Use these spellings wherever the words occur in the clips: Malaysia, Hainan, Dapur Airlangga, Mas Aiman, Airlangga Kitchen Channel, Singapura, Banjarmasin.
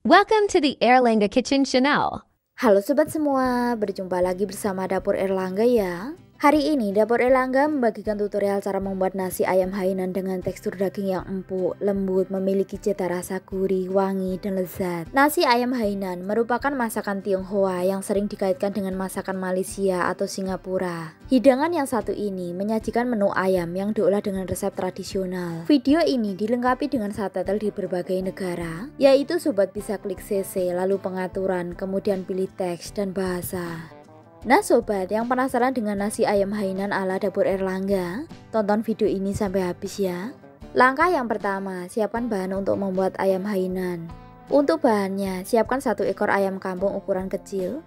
Welcome to the Airlangga Kitchen Channel. Halo sobat semua, berjumpa lagi bersama Dapur Airlangga ya. Hari ini Dapur Airlangga membagikan tutorial cara membuat nasi ayam Hainan dengan tekstur daging yang empuk, lembut, memiliki cita rasa gurih, wangi, dan lezat. Nasi ayam Hainan merupakan masakan Tionghoa yang sering dikaitkan dengan masakan Malaysia atau Singapura. Hidangan yang satu ini menyajikan menu ayam yang diolah dengan resep tradisional. Video ini dilengkapi dengan subtitle di berbagai negara, yaitu sobat bisa klik CC, lalu pengaturan, kemudian pilih teks dan bahasa. Nah sobat yang penasaran dengan nasi ayam Hainan ala Dapur Airlangga, tonton video ini sampai habis ya. Langkah yang pertama, siapkan bahan untuk membuat ayam Hainan. Untuk bahannya, siapkan 1 ekor ayam kampung ukuran kecil.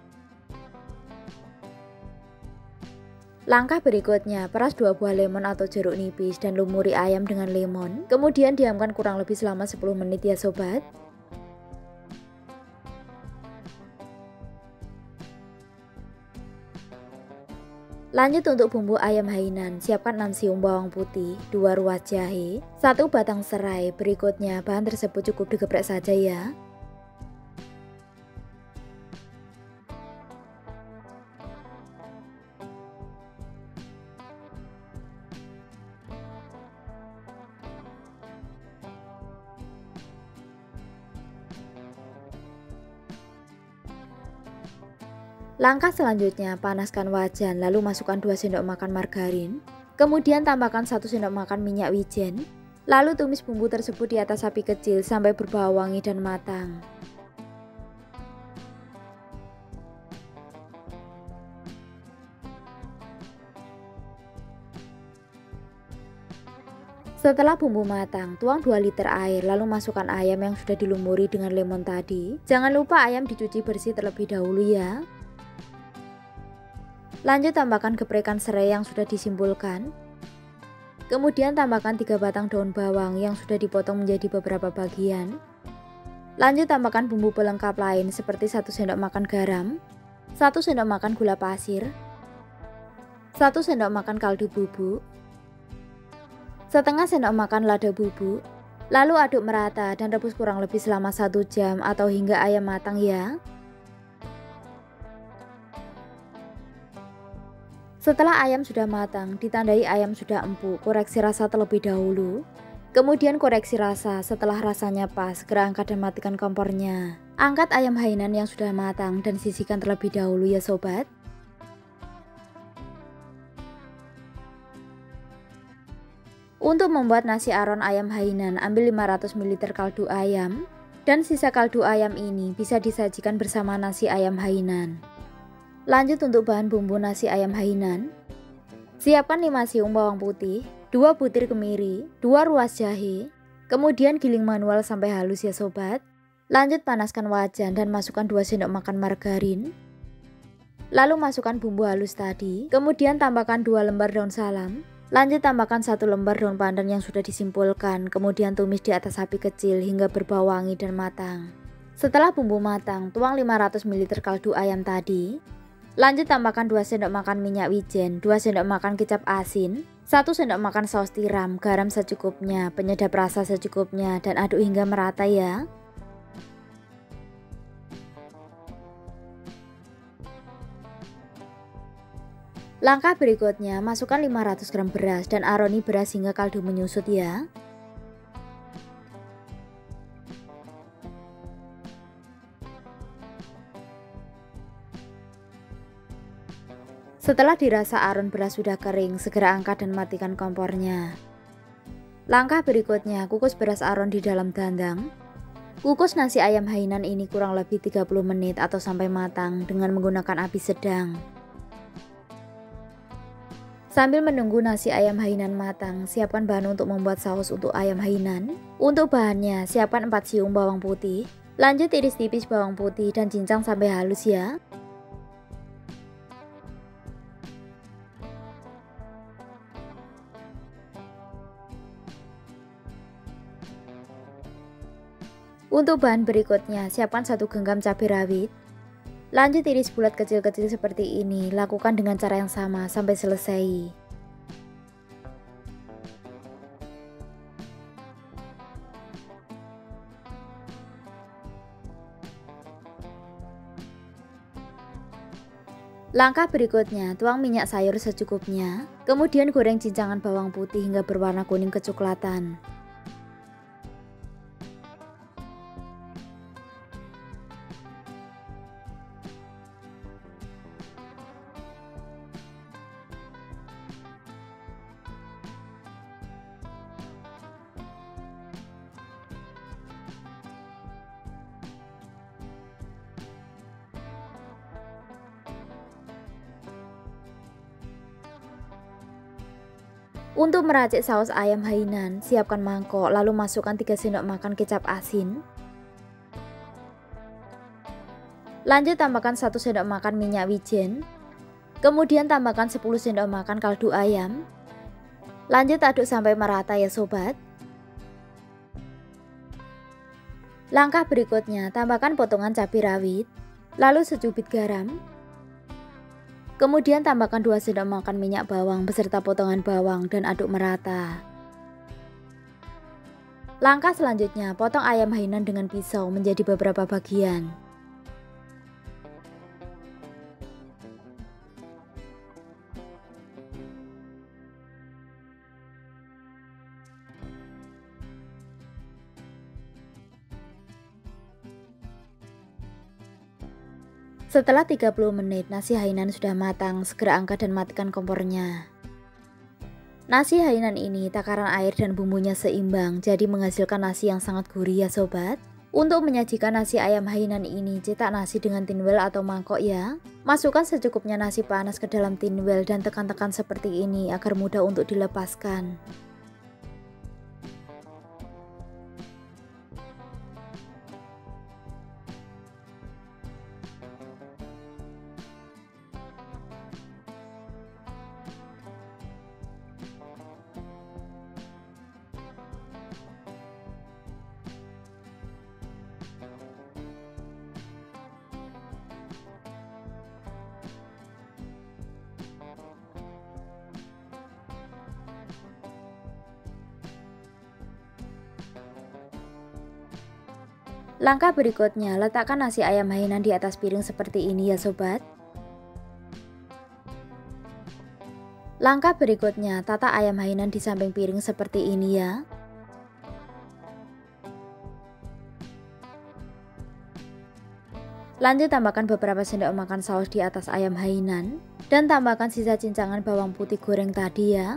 Langkah berikutnya, peras 2 buah lemon atau jeruk nipis dan lumuri ayam dengan lemon. Kemudian diamkan kurang lebih selama 10 menit ya sobat. Lanjut untuk bumbu ayam Hainan, siapkan 6 siung bawang putih, 2 ruas jahe, 1 batang serai. Berikutnya, bahan tersebut cukup digeprek saja ya. Langkah selanjutnya, panaskan wajan lalu masukkan 2 sendok makan margarin. Kemudian tambahkan 1 sendok makan minyak wijen. Lalu tumis bumbu tersebut di atas api kecil sampai berbau wangi dan matang. Setelah bumbu matang, tuang 2 liter air, lalu masukkan ayam yang sudah dilumuri dengan lemon tadi. Jangan lupa ayam dicuci bersih terlebih dahulu ya. Lanjut tambahkan geprekan serai yang sudah disimpulkan. Kemudian tambahkan 3 batang daun bawang yang sudah dipotong menjadi beberapa bagian. Lanjut tambahkan bumbu pelengkap lain seperti 1 sendok makan garam, 1 sendok makan gula pasir, 1 sendok makan kaldu bubuk, setengah sendok makan lada bubuk. Lalu aduk merata dan rebus kurang lebih selama 1 jam atau hingga ayam matang ya. Setelah ayam sudah matang, ditandai ayam sudah empuk, koreksi rasa terlebih dahulu. Kemudian koreksi rasa, setelah rasanya pas, segera angkat dan matikan kompornya. Angkat ayam Hainan yang sudah matang dan sisihkan terlebih dahulu ya sobat. Untuk membuat nasi aron ayam Hainan, ambil 500 ml kaldu ayam. Dan sisa kaldu ayam ini bisa disajikan bersama nasi ayam Hainan. Lanjut untuk bahan bumbu nasi ayam Hainan. Siapkan 5 siung bawang putih, 2 butir kemiri, 2 ruas jahe. Kemudian giling manual sampai halus ya sobat. Lanjut panaskan wajan dan masukkan 2 sendok makan margarin. Lalu masukkan bumbu halus tadi. Kemudian tambahkan 2 lembar daun salam. Lanjut tambahkan 1 lembar daun pandan yang sudah disimpulkan. Kemudian tumis di atas api kecil hingga berbau wangi dan matang. Setelah bumbu matang, tuang 500 ml kaldu ayam tadi. Lanjut tambahkan 2 sendok makan minyak wijen, 2 sendok makan kecap asin, 1 sendok makan saus tiram, garam secukupnya, penyedap rasa secukupnya, dan aduk hingga merata ya. Langkah berikutnya, masukkan 500 gram beras dan aroni beras hingga kaldu menyusut ya. Setelah dirasa aron beras sudah kering, segera angkat dan matikan kompornya. Langkah berikutnya, kukus beras aron di dalam dandang. Kukus nasi ayam Hainan ini kurang lebih 30 menit atau sampai matang dengan menggunakan api sedang. Sambil menunggu nasi ayam Hainan matang, siapkan bahan untuk membuat saus untuk ayam Hainan. Untuk bahannya, siapkan 4 siung bawang putih. Lanjut iris tipis bawang putih dan cincang sampai halus ya. Untuk bahan berikutnya, siapkan 1 genggam cabai rawit. Lanjut iris bulat kecil-kecil seperti ini, lakukan dengan cara yang sama sampai selesai. Langkah berikutnya, tuang minyak sayur secukupnya, kemudian goreng cincangan bawang putih hingga berwarna kuning kecoklatan. Untuk meracik saus ayam Hainan, siapkan mangkok lalu masukkan 3 sendok makan kecap asin. Lanjut tambahkan 1 sendok makan minyak wijen. Kemudian tambahkan 10 sendok makan kaldu ayam. Lanjut aduk sampai merata ya sobat. Langkah berikutnya, tambahkan potongan cabai rawit, lalu secubit garam. Kemudian tambahkan 2 sendok makan minyak bawang beserta potongan bawang dan aduk merata. Langkah selanjutnya, potong ayam Hainan dengan pisau menjadi beberapa bagian. Setelah 30 menit, nasi Hainan sudah matang, segera angkat dan matikan kompornya. Nasi Hainan ini takaran air dan bumbunya seimbang, jadi menghasilkan nasi yang sangat gurih ya sobat. Untuk menyajikan nasi ayam Hainan ini, cetak nasi dengan tinwel atau mangkok ya. Masukkan secukupnya nasi panas ke dalam tinwel dan tekan-tekan seperti ini agar mudah untuk dilepaskan. Langkah berikutnya, letakkan nasi ayam Hainan di atas piring seperti ini ya sobat. Langkah berikutnya, tata ayam Hainan di samping piring seperti ini ya. Lanjut tambahkan beberapa sendok makan saus di atas ayam Hainan dan tambahkan sisa cincangan bawang putih goreng tadi ya.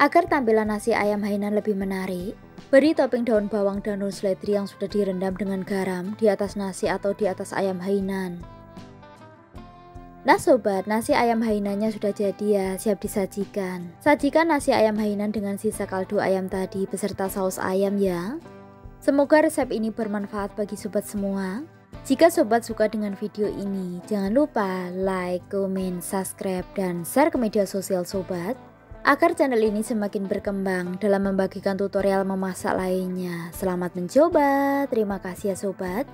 Agar tampilan nasi ayam Hainan lebih menarik, beri topping daun bawang dan daun seledri yang sudah direndam dengan garam di atas nasi atau di atas ayam Hainan. Nah sobat, nasi ayam Hainannya sudah jadi ya, siap disajikan. Sajikan nasi ayam Hainan dengan sisa kaldu ayam tadi beserta saus ayam ya. Semoga resep ini bermanfaat bagi sobat semua. Jika sobat suka dengan video ini, jangan lupa like, komen, subscribe, dan share ke media sosial sobat. Agar channel ini semakin berkembang dalam membagikan tutorial memasak lainnya. Selamat mencoba, terima kasih ya sobat.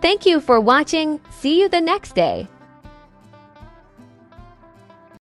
Thank you for watching. See you the next day.